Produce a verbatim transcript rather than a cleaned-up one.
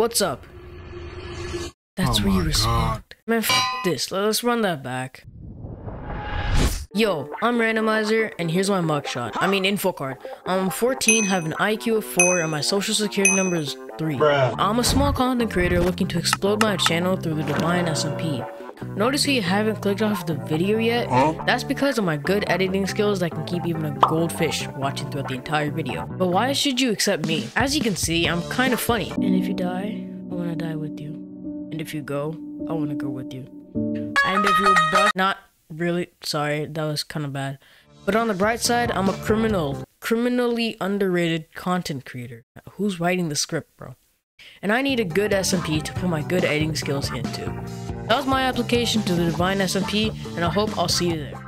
What's up? That's oh where you respond. Man, f this. Let's run that back. Yo, I'm Randomizer, and here's my mugshot. I mean, info card. I'm fourteen, have an I Q of four, and my social security number is three. Bruh. I'm a small content creator looking to explode my channel through the Divine S M P. Notice you haven't clicked off the video yet? Huh? That's because of my good editing skills that can keep even a goldfish watching throughout the entire video. But why should you accept me? As you can see, I'm kind of funny. And if you die, I want to die with you. And if you go, I want to go with you. And if you're but not... Really? Sorry, that was kind of bad. But on the bright side, I'm a criminal, criminally underrated content creator. Who's writing the script, bro? And I need a good S M P to put my good editing skills into. That was my application to the Divine S M P, and I hope I'll see you there.